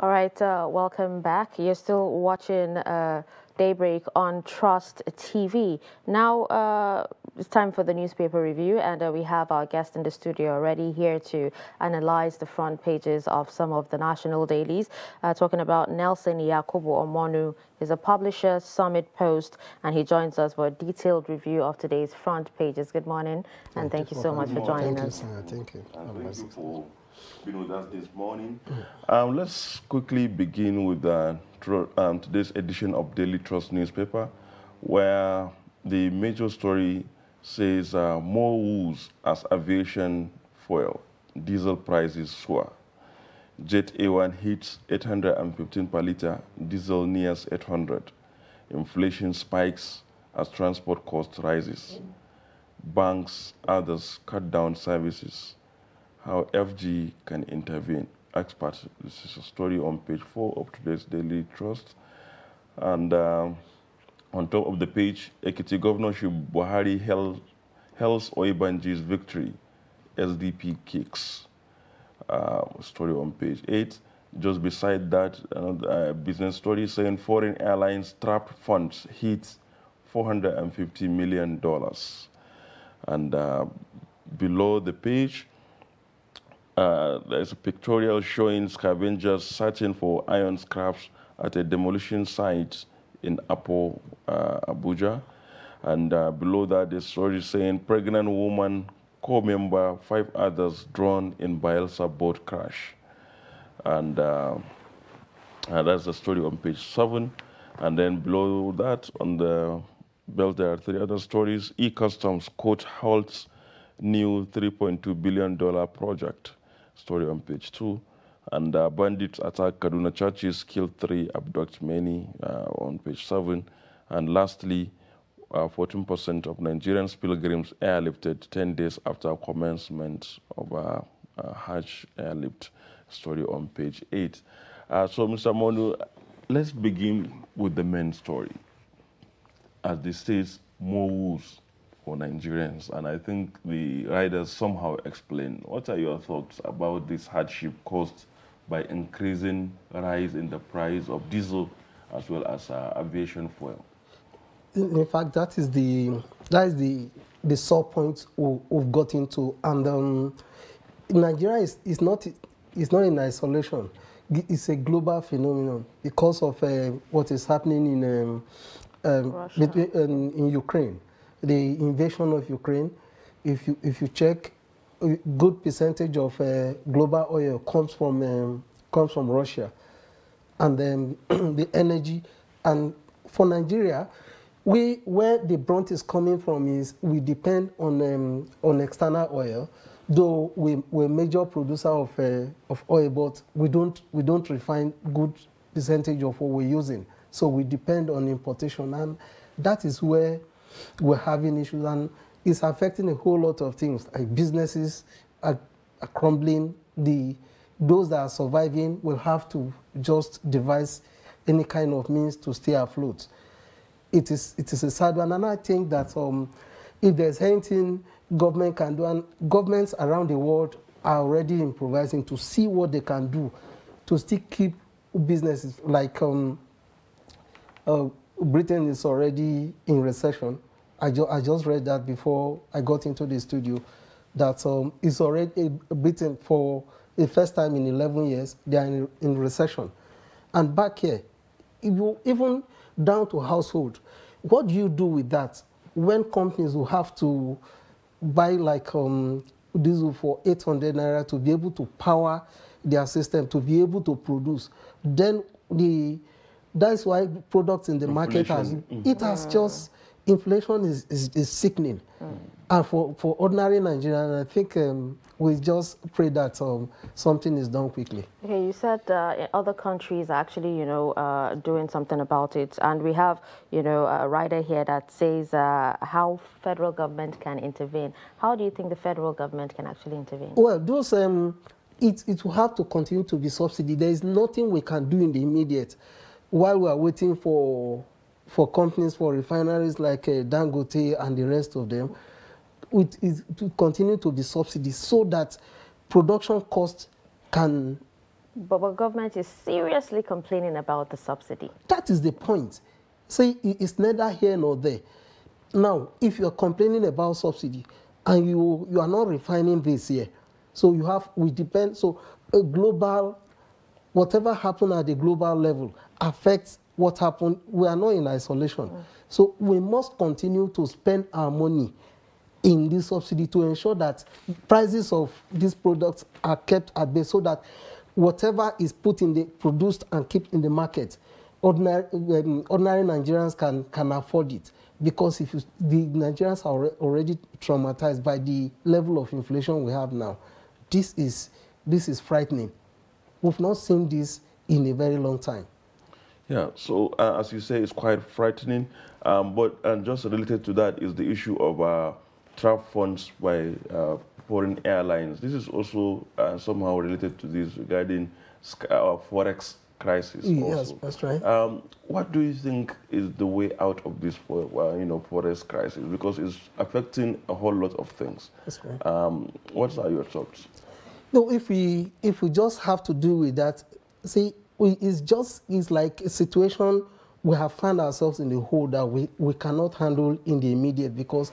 All right, welcome back. You're still watching Daybreak on Trust TV. Now it's time for the newspaper review, and we have our guest in the studio already here to analyze the front pages of some of the national dailies, talking about Nelson Yakubu Omonu. He's a publisher, Summit Post, and he joins us for a detailed review of today's front pages. Good morning, and thank you so much for joining us. Thank you, sir. Thank you. Been with us this morning. Let's quickly begin with today's edition of Daily Trust newspaper, where the major story says more woes as aviation fuel, diesel prices soar. Jet A1 hits 815 per litre, diesel nears 800. Inflation spikes as transport cost rises. Banks, others cut down services. How FG can intervene. Experts, this is a story on page 4 of today's Daily Trust. And on top of the page, Ekiti governorship Buhari hails Oyebanji's victory. SDP kicks. Story on page 8. Just beside that, another business story saying foreign airlines trap funds hits $450 million. And below the page, there's a pictorial showing scavengers searching for iron scraps at a demolition site in Abuja. And below that, the story saying pregnant woman, co-member, 5 others drowned in Bielsa boat crash. And that's the story on page 7. And then below that, on the belt, there are 3 other stories. E-Customs court halts new $3.2 billion project. Story on page 2, and bandits attack Kaduna churches, kill 3, abduct many, on page 7. And lastly, 14% of Nigerian pilgrims airlifted 10 days after commencement of a Hajj airlift. Story on page 8. So, Mr. Monu, let's begin with the main story. As this says, more woes for Nigerians, and I think the riders somehow explain. What are your thoughts about this hardship caused by increasing rise in the price of diesel as well as aviation fuel? In fact, that is the sore point we've got into, and Nigeria is not in isolation. It's a global phenomenon because of what is happening in Ukraine. The invasion of Ukraine. If you check, a good percentage of global oil comes from Russia, and then the energy. And for Nigeria, where the brunt is coming from is we depend on external oil, though we're a major producer of oil, but we don't refine good percentage of what we're using, so we depend on importation, and that is where we're having issues, and it's affecting a whole lot of things. Like businesses are crumbling. Those that are surviving will have to just devise any kind of means to stay afloat. It is a sad one, and I think that if there's anything government can do, and governments around the world are already improvising to see what they can do to still keep businesses like. Britain is already in recession. I just read that before I got into the studio, that it's already Britain for the first time in 11 years, they are in recession. And back here, even down to household, what do you do with that when companies will have to buy like diesel for 800 naira to be able to power their system, to be able to produce? Then that's why products in the market inflation is sickening. Mm. And for ordinary Nigerians, I think we just pray that something is done quickly. Okay, you said other countries are actually, doing something about it. And we have, a writer here that says how federal government can intervene. How do you think the federal government can actually intervene? Well, those... It will have to continue to be subsidy. There is nothing we can do in the immediate while we are waiting for companies, for refineries like Dangote and the rest of them. It is to continue to be subsidy so that production costs can But the government is seriously complaining about the subsidy. That is the point. See, it's neither here nor there. Now, if you're complaining about subsidy and you are not refining this year, so you have, we depend, so a global, whatever happened at the global level affects what happened. We are not in isolation. Mm. So we must continue to spend our money in this subsidy to ensure that prices of these products are kept at bay so that whatever is put in the, produced and kept in the market, ordinary Nigerians can afford it. Because if you, the Nigerians are already traumatized by the level of inflation we have now. This is frightening. We've not seen this in a very long time. Yeah, so as you say, it's quite frightening. But just related to that is the issue of trap funds by foreign airlines. This is also somehow related to this regarding forex crisis. Yes, also. That's right. What do you think is the way out of this, forex crisis? Because it's affecting a whole lot of things. That's right. What are your thoughts? No, if we just have to deal with that, see, it's like a situation we have found ourselves in the hole that we cannot handle in the immediate, because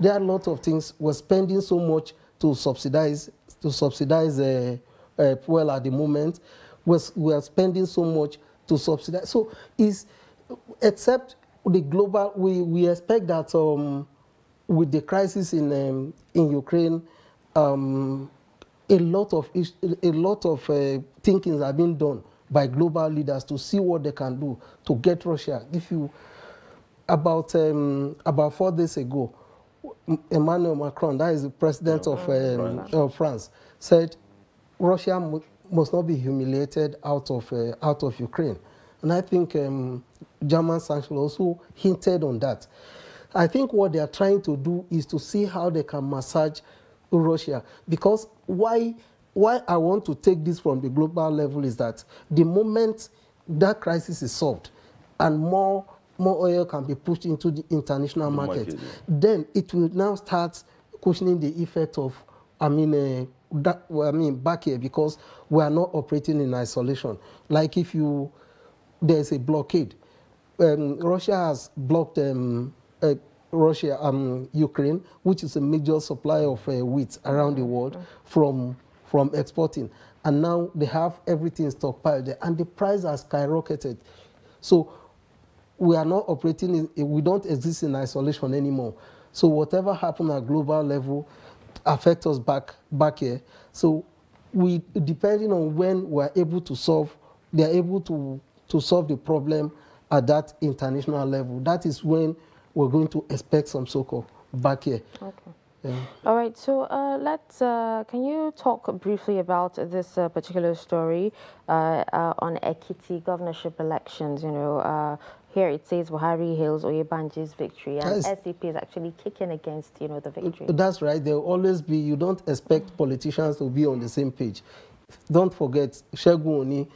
there are a lot of things we're spending so much to subsidize fuel at the moment. We are spending so much to subsidize. So except the global, we expect that with the crisis in Ukraine, a lot of thinkings are being done by global leaders to see what they can do to get Russia. If you about 4 days ago, Emmanuel Macron, that is the president of France, said Russia must not be humiliated out of Ukraine, and I think German sanctions also hinted on that. I think what they are trying to do is to see how they can massage Russia, because why I want to take this from the global level is that the moment that crisis is solved and more oil can be pushed into the international market, yeah, then it will now start cushioning the effect of, back here, because we are not operating in isolation. Like if there's a blockade, Russia has blocked Ukraine, which is a major supplier of wheat around the world, from exporting, and now they have everything stockpiled there, and the price has skyrocketed. So we are not operating, we don't exist in isolation anymore. So whatever happened at global level affects us back here. So we, depending on when we are able to solve, they are able to solve the problem at that international level. That is when we're going to expect some so-called back here. Okay. Yeah. All right, so can you talk briefly about this particular story on Ekiti governorship elections? You know, here it says Buhari hails Oyebanji's victory, and SDP is actually kicking against, the victory. That's right. There will always be, you don't expect politicians to be on the same page. Don't forget, Shegun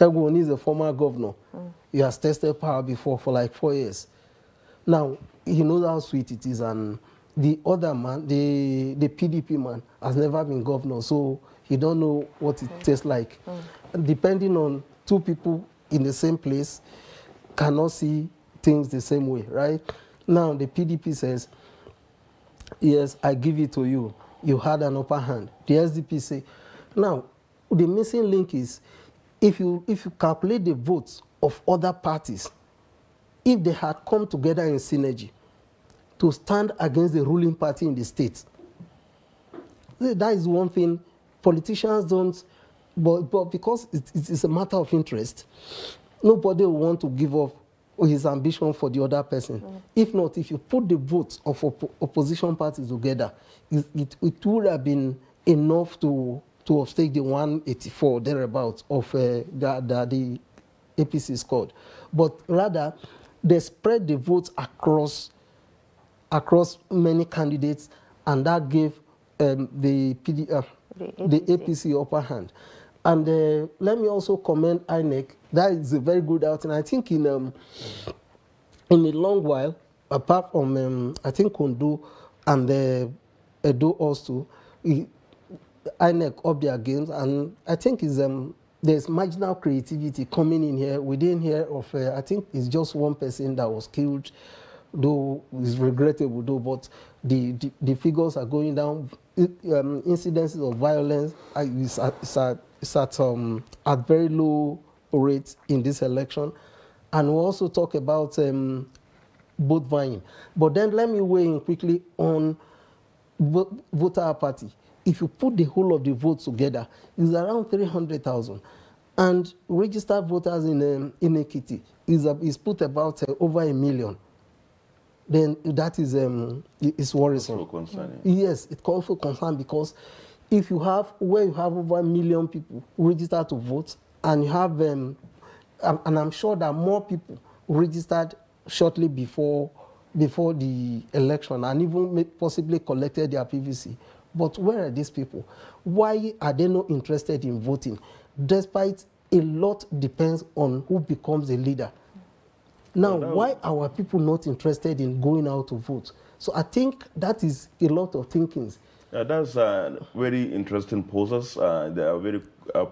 Oni is a former governor. Mm. He has tested power before for like 4 years. Now, he knows how sweet it is, and the other man, the PDP man, has never been governor, so he don't know what it tastes like. Mm. Depending on two people in the same place, cannot see things the same way, right? Now the PDP says, yes, I give it to you. You had an upper hand. The SDP say, now the missing link is, if you calculate the votes of other parties, if they had come together in synergy to stand against the ruling party in the state. That is one thing politicians don't, but because it's a matter of interest, nobody will want to give up his ambition for the other person. Mm. If not, if you put the votes of opposition parties together, it would have been enough to upstage the 184 thereabouts of the APC scored. But rather, they spread the votes across many candidates, and that gave the APC upper hand. And let me also commend INEC. That is a very good outing. I think in a long while, apart from I think Kondo and Edo also, INEC up their games, and I think it's there's marginal creativity coming in here, within here of, I think it's just one person that was killed, though it's regrettable, though, but the figures are going down. Incidences of violence is at very low rates in this election. And we'll also talk about vote buying. But then let me weigh in quickly on voter apathy. If you put the whole of the votes together, it's around 300,000. And registered voters in Ekiti is put about over 1 million. Then that is worrisome. Concerning. Yes, it's also concerned because if you have, where you have over 1 million people registered to vote, and you have, and I'm sure that more people registered shortly before the election and even possibly collected their PVC. But where are these people? Why are they not interested in voting? Despite a lot depends on who becomes a leader. Now, why are people not interested in going out to vote? So I think that is a lot of thinking. That's very interesting poses. There are very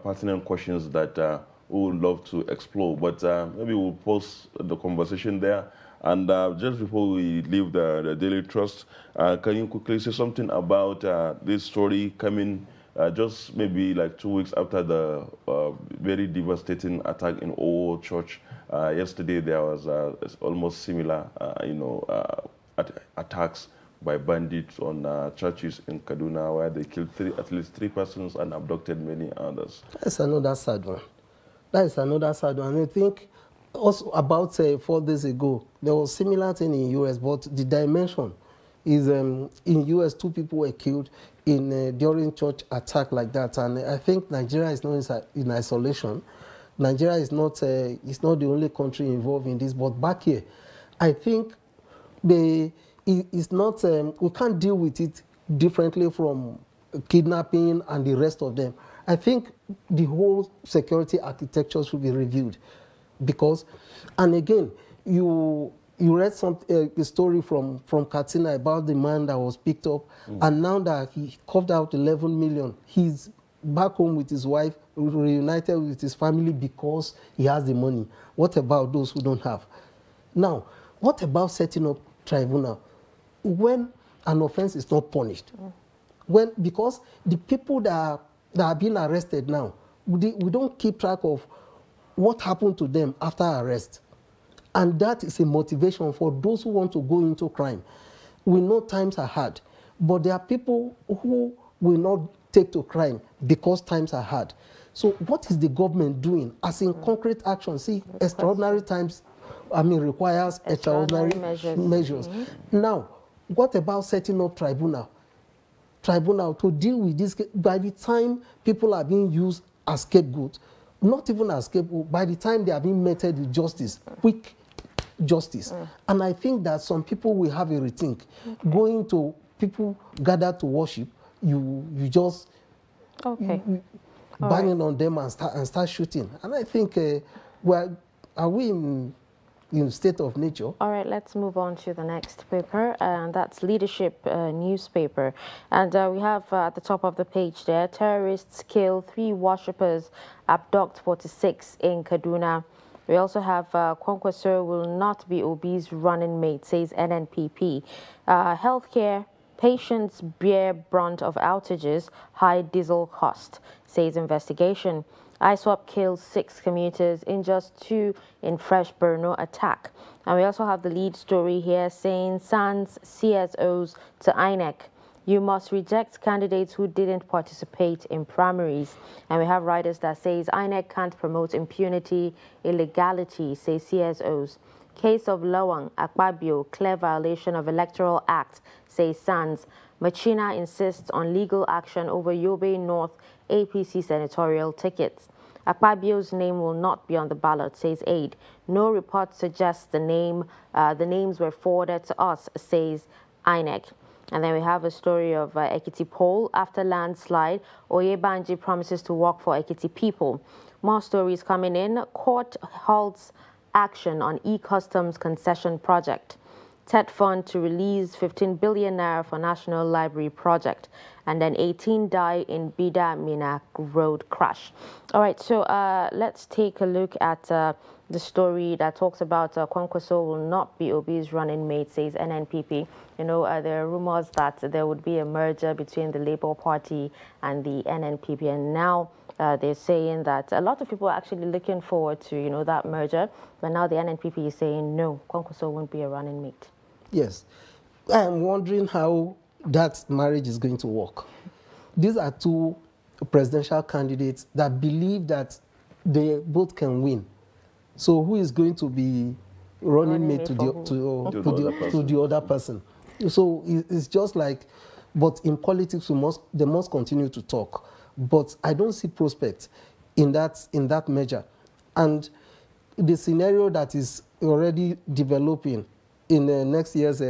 pertinent questions that we would love to explore. But maybe we'll pause the conversation there. And just before we leave the Daily Trust, can you quickly say something about this story coming just maybe like 2 weeks after the very devastating attack in Owo Church? Yesterday there was almost similar, attacks by bandits on churches in Kaduna, where they killed at least three persons and abducted many others. That's another sad one. That is another sad one. I think also about 4 days ago, there was similar thing in U.S., but the dimension is in U.S. 2 people were killed in during church attack like that, and I think Nigeria is not in isolation. Nigeria is not the only country involved in this, but back here, I think we can't deal with it differently from kidnapping and the rest of them. I think the whole security architecture should be reviewed, because, and again, you read a story from Katsina about the man that was picked up, and now that he coughed out 11 million, he's back home with his wife, reunited with his family because he has the money. What about those who don't have? Now, what about setting up tribunal when an offense is not punished? When, because the people that are being arrested now, we don't keep track of what happened to them after arrest. And that is a motivation for those who want to go into crime. We know times are hard, but there are people who will not take to crime because times are hard. So what is the government doing? As in concrete action, see, extraordinary times, I mean, requires extraordinary measures. Now, what about setting up tribunal to deal with this? By the time people are being used as scapegoats, not even as scapegoats, by the time they are being meted with justice, quick justice. And I think that some people will have a rethink. Going to people gathered to worship, you just banging on them and start shooting. And I think, well, are we in state of nature? All right, let's move on to the next paper, and that's Leadership newspaper. And we have at the top of the page there, terrorists kill 3 worshippers, abduct 46 in Kaduna. We also have Kwankwaso will not be Obi's running mate, says NNPP. Healthcare patients bear brunt of outages, high diesel cost, says investigation. ISWAP kills 6 commuters, injures 2 in fresh Borno attack. And we also have the lead story here saying SANS CSOs to INEC. You must reject candidates who didn't participate in primaries. And we have writers that says INEC can't promote impunity, illegality, say CSOs. Case of Lawal, Akpabio, clear violation of Electoral Act, say SANS. Machina insists on legal action over Yobe North APC senatorial tickets. Akpabio's name will not be on the ballot, says Aid. No report suggests the names were forwarded to us, says INEC. And then we have a story of Ekiti poll. After landslide, Oyebanji promises to work for Ekiti people. More stories coming in. Court halts action on E-Customs concession project. TED fund to release 15 billion naira for National Library project. and then 18 die in Bida Mina road crash. All right, so let's take a look at the story that talks about Kwankwaso will not be Obi's running mate, says NNPP. You know, there are rumors that there would be a merger between the Labour Party and the NNPP, and now they're saying that a lot of people are actually looking forward to, you know, that merger, but now the NNPP is saying no, Kwankwaso won't be a running mate. Yes. I am wondering how that marriage is going to work. These are two presidential candidates that believe that they both can win. So who is going to be running mate to the other person? So it's just like, but in politics, they must continue to talk. But I don't see prospects in that measure. And the scenario that is already developing in the next year's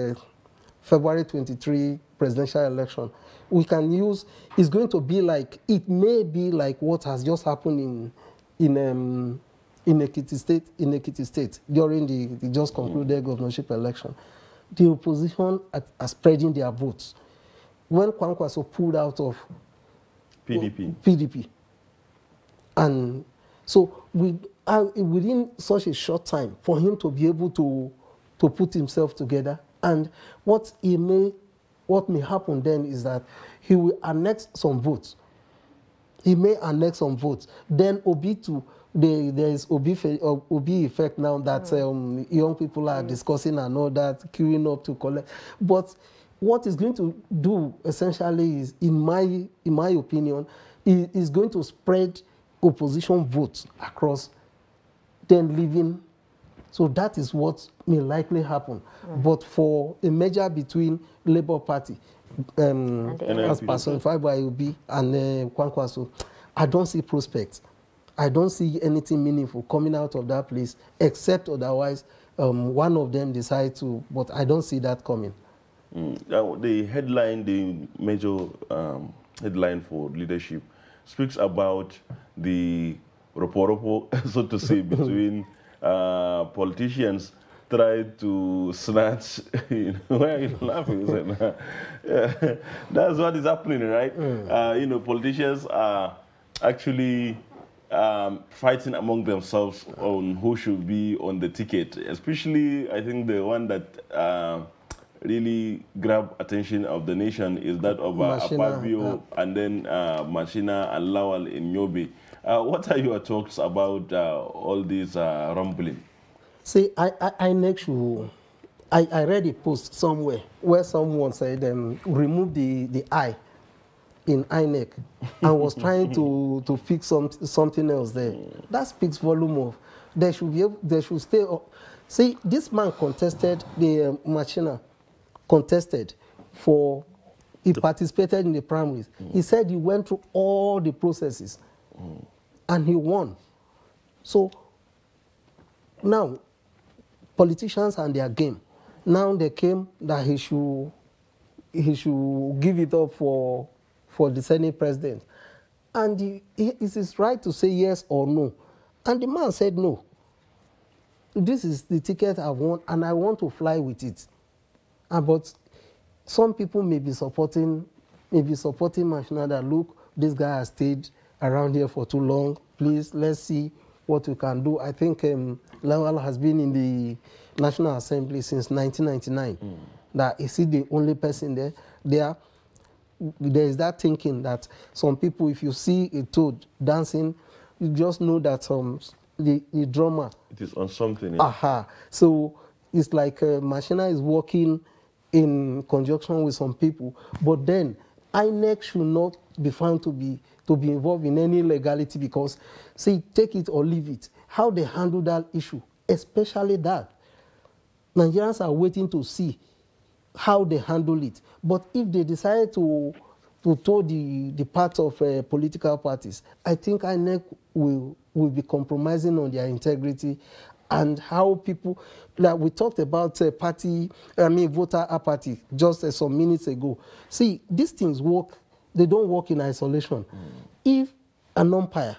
February 23 presidential election, we can use, it's going to be like, it may be like what has just happened in Ekiti State, during the just concluded governorship election. The opposition are spreading their votes. When Kwankwaso pulled out of PDP, and so within such a short time, for him to be able to put himself together, and what may happen then is that he will annex some votes. He may annex some votes. Then Obi too. There is Obi effect now that young people are discussing and all that, queuing up to collect. But what it's going to do essentially is, in my opinion, is going to spread opposition votes across, then leaving. So that is what may likely happen. Mm. But for a merger between Labour Party, as personified by Obi and Kwankwaso, I don't see prospects. I don't see anything meaningful coming out of that place, except otherwise one of them decides to, but I don't see that coming. The headline, the major headline for Leadership speaks about the ropo-ropo, so to say, between politicians trying to snatch, why are you laughing? Yeah, that's what is happening, right? Politicians are actually fighting among themselves on who should be on the ticket, especially I think the one that really grabbed attention of the nation is that of Akpabio and then Machina and Lawal in Yobe. What are your talks about all these rumbling? See, I read a post somewhere where someone said remove the I in INEC and was trying to fix something else there. That speaks volume of, they should stay up. See, this man contested, the Machina contested for, he participated in the primaries. He said he went through all the processes and he won. So now, politicians and their game. Now they came that he should give it up for the Senate president. And it's his right to say yes or no. And the man said no. This is the ticket I want, and I want to fly with it. But some people may be supporting Machina that, look, this guy has stayed around here for too long. Please, let's see what we can do. I think Lawal has been in the National Assembly since 1999. That is he the only person there? There is that thinking that some people, if you see a toad dancing, you just know that the drummer, it is on something. Yeah. Aha! So it's like Machina is working in conjunction with some people, but then INEC should not be found to be involved in any legality, because see, take it or leave it. How they handle that issue, especially that Nigerians are waiting to see how they handle it. But if they decide to tow the part of political parties, I think INEC will be compromising on their integrity and how people, like we talked about voter apathy just some minutes ago. See, these things work, they don't work in isolation. If an umpire,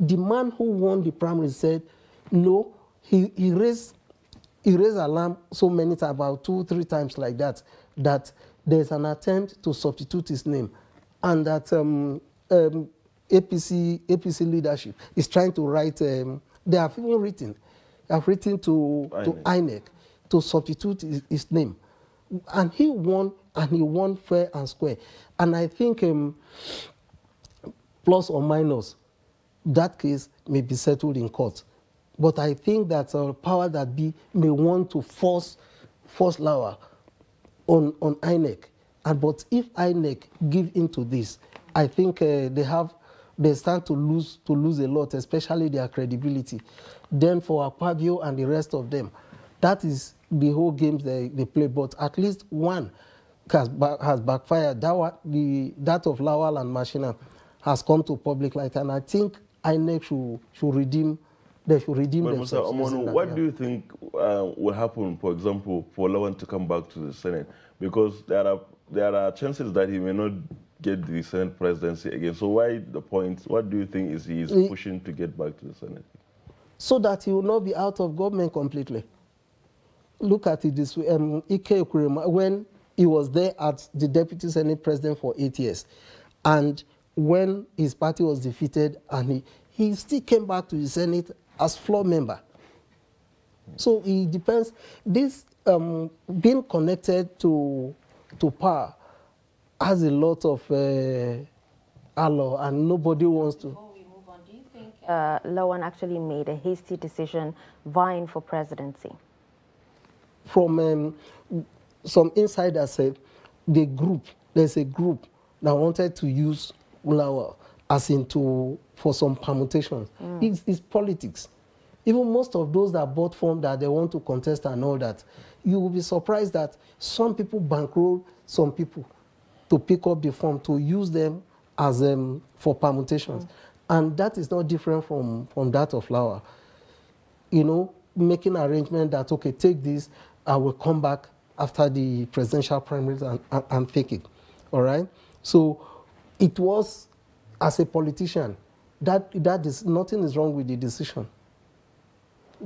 the man who won the primary said, no, he raised alarm so many times, about 2-3 times like that, that there's an attempt to substitute his name. and that APC leadership is trying to write. They have even written, to INEC to substitute his name, and he won. And he won fair and square. And I think, plus or minus, that case may be settled in court. But I think that power that be may want to force Lawal on INEC. But if INEC give into this, I think they stand to lose a lot, especially their credibility. Then for Akpabio and the rest of them, that is the whole game they play. But at least one has backfired. That of Lawal and Machina has come to public light, and I think INEC should redeem. They should redeem themselves. Mr. Omonu, what do you think will happen, for example, for Lawal to come back to the Senate? Because there are chances that he may not get the Senate presidency again. So why the point? What do you think he is pushing to get back to the Senate? So that he will not be out of government completely. Look at it this way. Ike Okurema, when he was there as the deputy Senate president for 8 years. And when his party was defeated, and he still came back to the Senate as floor member. So it depends. This being connected to power has a lot of alloy, and nobody wants to. Before we move on, do you think Lawan actually made a hasty decision vying for presidency? From... some insiders said there's a group that wanted to use Lawal as for some permutations. Mm. It's politics. Even most of those that bought form that they want to contest and all that, you will be surprised that some people bankroll some people to pick up the form, to use them as for permutations. Mm. And that is not different from that of Lawal. You know, making arrangement that, okay, take this, I will come back after the presidential primaries and fake it, all right? So it was, as a politician, that is, nothing is wrong with the decision.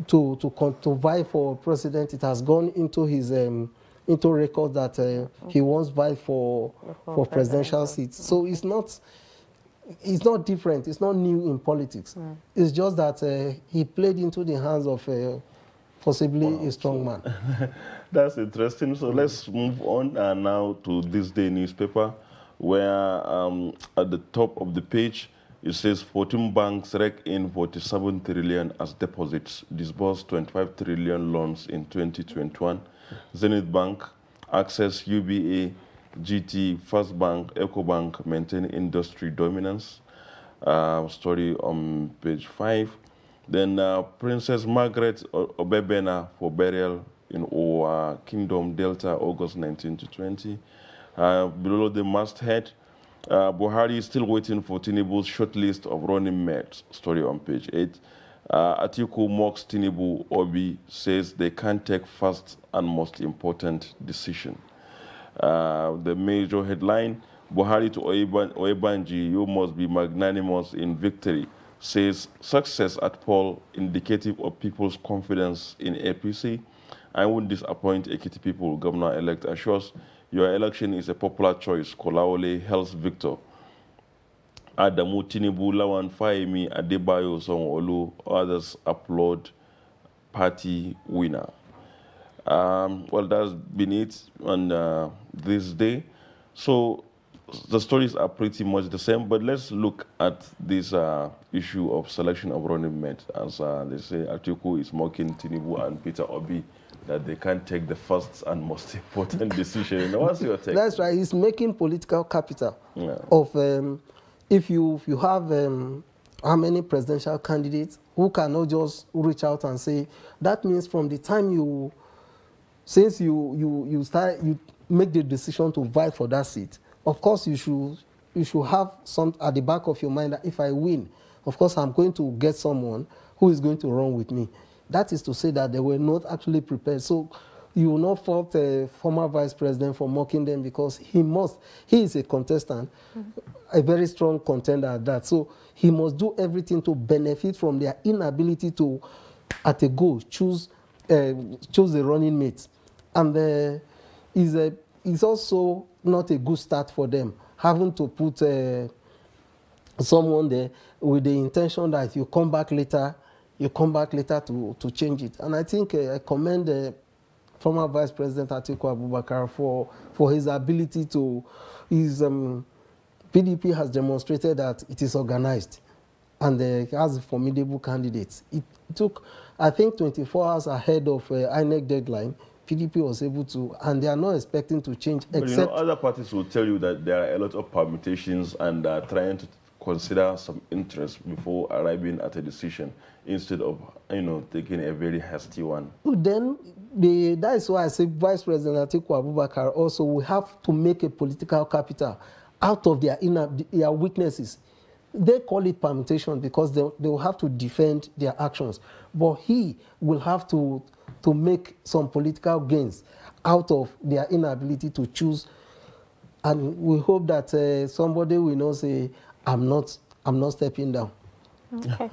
To vie for president, it has gone into his into record that he once vied for presidential seats. So it's not different. It's not new in politics. Mm. It's just that he played into the hands of possibly a strong man. That's interesting. So let's move on now to This Day newspaper, where at the top of the page, it says 14 banks rake in 47 trillion as deposits, disbursed 25 trillion loans in 2021. Zenith Bank, Access, UBA, GT, First Bank, EcoBank maintain industry dominance. Story on page 5. Then Princess Margaret Obebena for burial in our Kingdom Delta, August 19 to 20. Below the masthead, Buhari is still waiting for Tinubu's shortlist of running mates, story on page 8. Atiku mocks Tinubu, Obi says they can't take first and most important decision. The major headline, Buhari to Oyebanji, you must be magnanimous in victory, says success at poll indicative of people's confidence in APC. I won't disappoint Ekiti people, Governor-elect assures your election is a popular choice. Kolawole hails victor. Adamu Tinubu, Lawan Fahimi, Adebayo Sanwo-Olu, others applaud party winner. Well, that's been it on This Day. So the stories are pretty much the same, but let's look at this issue of selection of running mates. As they say, Atiku is mocking Tinubu and Peter Obi that they can't take the first and most important decision. What's your take? That's right. He's making political capital of if you have how many presidential candidates who cannot just reach out and say, that means from the time you make the decision to vie for that seat. Of course, you should have some at the back of your mind that if I win, of course, I'm going to get someone who is going to run with me. That is to say that they were not actually prepared. So you will not fault the former vice president for mocking them, because he is a contestant, a very strong contender at that. So he must do everything to benefit from their inability to, at a go, choose the running mate. And there is a... It's also not a good start for them, having to put someone there with the intention that you come back later to change it. And I think I commend former Vice President Atiku Abubakar for his ability to, PDP has demonstrated that it is organized and has formidable candidates. It took, I think, 24 hours ahead of INEC deadline. PDP was able to, and they are not expecting to change. But except, you know, other parties will tell you that there are a lot of permutations and are trying to consider some interests before arriving at a decision, instead of, you know, taking a very hasty one. Then that is why I say Vice President Atiku Abubakar also will have to make a political capital out of their weaknesses. They call it permutation because they will have to defend their actions, but he will have to make some political gains out of their inability to choose. And we hope that somebody will not say, I'm not stepping down. Okay.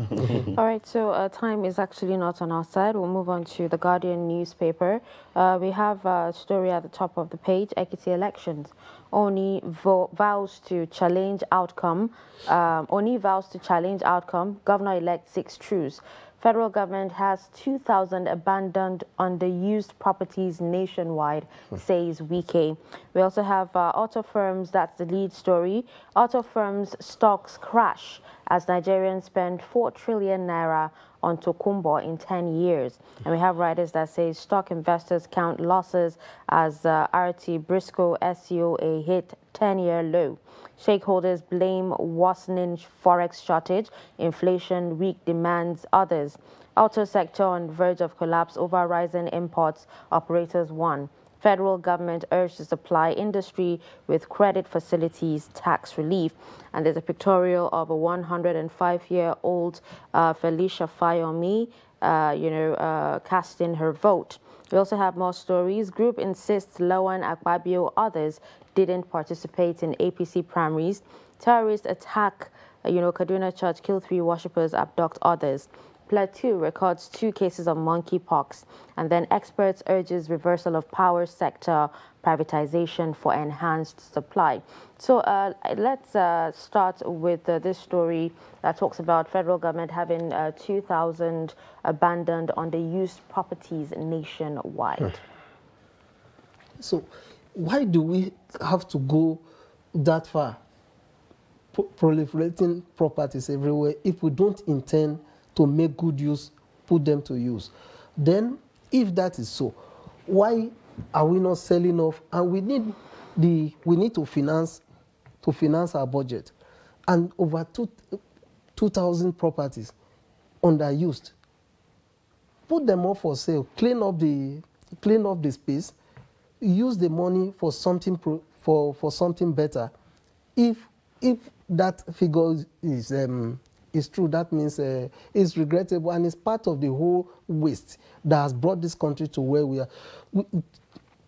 All right, so time is actually not on our side. We'll move on to the Guardian newspaper. We have a story at the top of the page, Ekiti elections. Oni vows to challenge outcome. Governor elect seeks truce. Federal government has 2,000 abandoned, underused properties nationwide, says Wike. We also have auto firms, that's the lead story. Auto firms' stocks crash as Nigerians spend 4 trillion naira on Tokumbo in 10 years. And we have writers that say stock investors count losses as RT Briscoe SCOA hit 10-year low. Stakeholders blame worsening forex shortage, inflation, weak demands, others. Auto sector on verge of collapse over rising imports, operators won. Federal government urged to supply industry with credit facilities, tax relief. And there's a pictorial of a 105-year-old Felicia Fayomi, casting her vote. We also have more stories. Group insists Lawal, Akpabio, others didn't participate in APC primaries. Terrorists attack, Kaduna church, kill 3 worshippers, abduct others. Plateau records 2 cases of monkeypox. And then experts urges reversal of power sector privatization for enhanced supply. So let's start with this story that talks about federal government having 2,000 abandoned underused properties nationwide. So why do we have to go that far, proliferating properties everywhere, if we don't intend to make good use, put them to use? Then, if that is so, why are we not selling off? And we need to finance our budget, and over 2,000 properties underused. Put them up for sale. Clean up the space. Use the money for something something better. If that figure is true, that means it's regrettable, and it's part of the whole waste that has brought this country to where we are.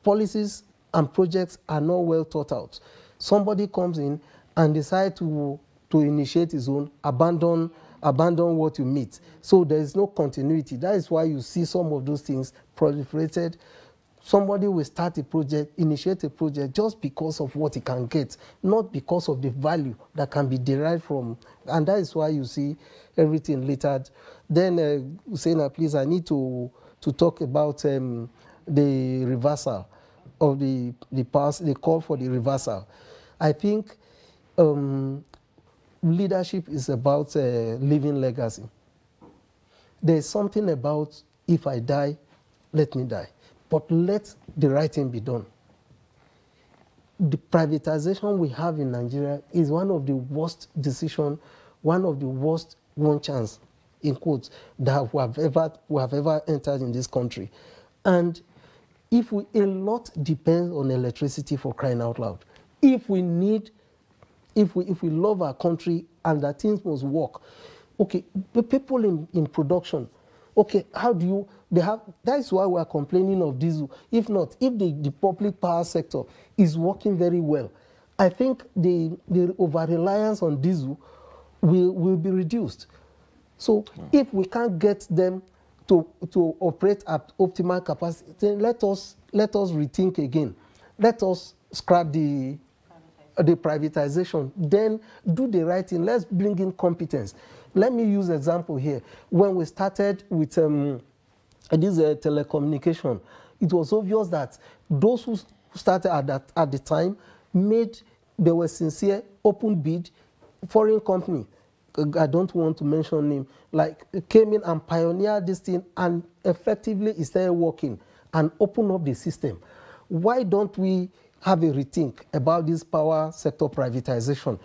Policies and projects are not well thought out. Somebody comes in and decides to initiate his own, abandon what you meet. So there is no continuity. That is why you see some of those things proliferated. Somebody will start a project, initiate a project just because of what he can get, not because of the value that can be derived from. And that is why you see everything littered. Then, Usaina, please, I need to talk about the reversal of the call for the reversal. I think leadership is about leaving legacy. There's something about, if I die, let me die. But let the right thing be done. The privatization we have in Nigeria is one of the worst decisions, one of the worst one chance, in quotes, that we have ever entered in this country. And a lot depends on electricity, for crying out loud. If we love our country and that things must work, okay, the people in production, okay, that is why we are complaining of diesel. If not, if the public power sector is working very well, I think the over-reliance on diesel will be reduced. So if we can't get them to operate at optimal capacity, then let us rethink again. Let us scrap the the privatization, then do the right thing. Let's bring in competence. Let me use an example here. When we started with this telecommunication, it was obvious that those who started at the time they were sincere, open bid, foreign company. I don't want to mention him, like came in and pioneered this thing and effectively is still working and open up the system. Why don't we have a rethink about this power sector privatization?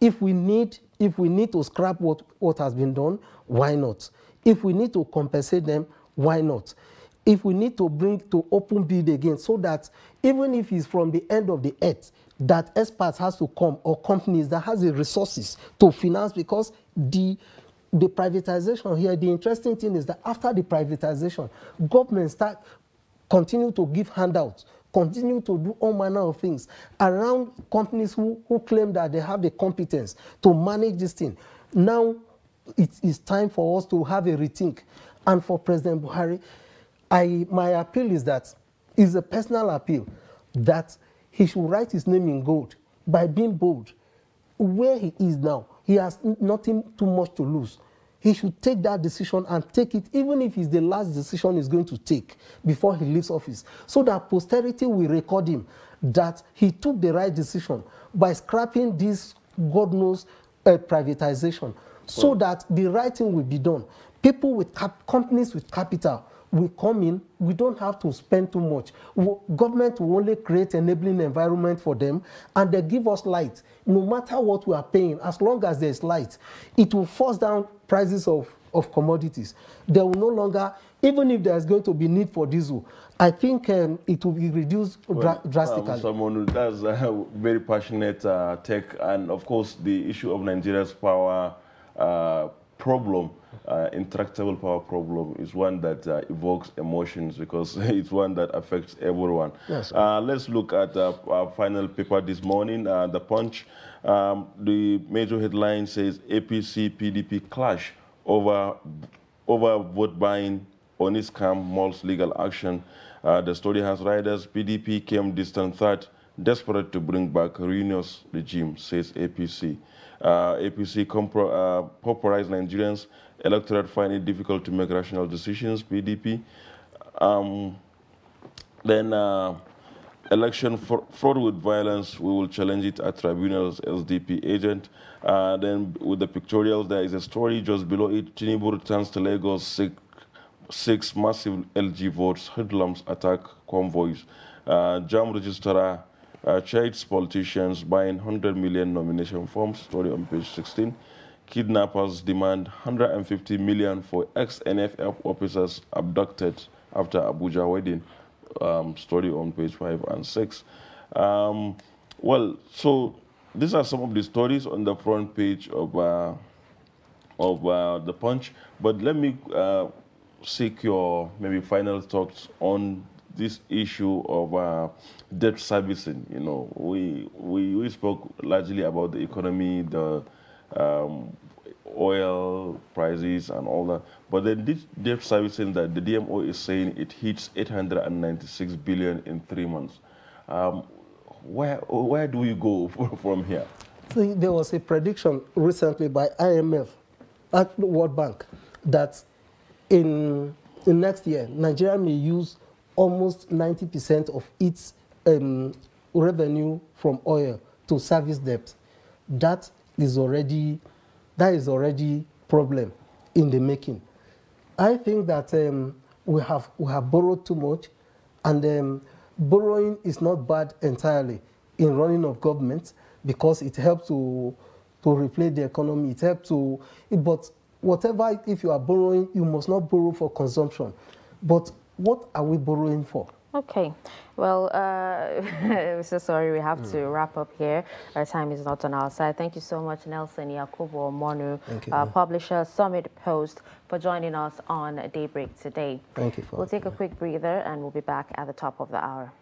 If we need to scrap what has been done, why not? If we need to compensate them, why not? If we need to bring to open bid again, so that even if it's from the end of the earth, that experts has to come, or companies that has the resources to finance, because the privatization here, the interesting thing is that after the privatization, governments continue to give handouts, continue to do all manner of things around companies who claim that they have the competence to manage this thing. Now it is time for us to have a rethink. And for President Buhari, my appeal is that, is a personal appeal, that he should write his name in gold by being bold. Where he is now, he has nothing too much to lose. He should take that decision and take it, even if it's the last decision he's going to take before he leaves office, so that posterity will record him that he took the right decision by scrapping this God knows privatization, so that the right thing will be done. People with companies with capital will come in. We don't have to spend too much. Government will only create enabling environment for them, and they give us light. No matter what we are paying, as long as there is light, it will force down prices of commodities. There will no longer, even if there is going to be need for diesel, I think it will be reduced drastically. Someone that's very passionate tech, and of course the issue of Nigeria's power problem, intractable power problem, is one that evokes emotions, because it's one that affects everyone. Yes. Let's look at our final paper this morning, The Punch. The major headline says APC PDP clash over vote buying on its scam malls legal action. The story has riders. PDP came distant third, desperate to bring back ruinous regime, says APC. APC pauperized Nigerians, electorate find it difficult to make rational decisions, PDP. Election fraud with violence, we will challenge it at tribunals, SDP agent. Then with the pictorials, there is a story just below it. Tinubu returns to Lagos, six massive LG votes, hoodlums attack convoys. Jam registrar chides politicians buying 100 million nomination forms, story on page 16. Kidnappers demand 150 million for ex-NFF officers abducted after Abuja wedding, story on page 5 and 6. Well, so these are some of the stories on the front page of The Punch. But let me seek your maybe final thoughts on this issue of debt servicing. You know, we spoke largely about the economy, the oil prices and all that, but then this debt servicing that the DMO is saying it hits 896 billion in 3 months. Where do we go from here? There was a prediction recently by IMF at the World Bank that in next year Nigeria may use almost 90% of its revenue from oil to service debt. That is already problem in the making. I think that we have borrowed too much, and borrowing is not bad entirely in running of governments, because it helps to replace the economy. It helps to, but whatever, if you are borrowing, you must not borrow for consumption. But what are we borrowing for? Okay. Well, we're so sorry we have to wrap up here. Our time is not on our side. Thank you so much, Nelson Yakubu Omonu, publisher, Summit Post, for joining us on Daybreak today. Thank you. We'll take a quick breather and we'll be back at the top of the hour.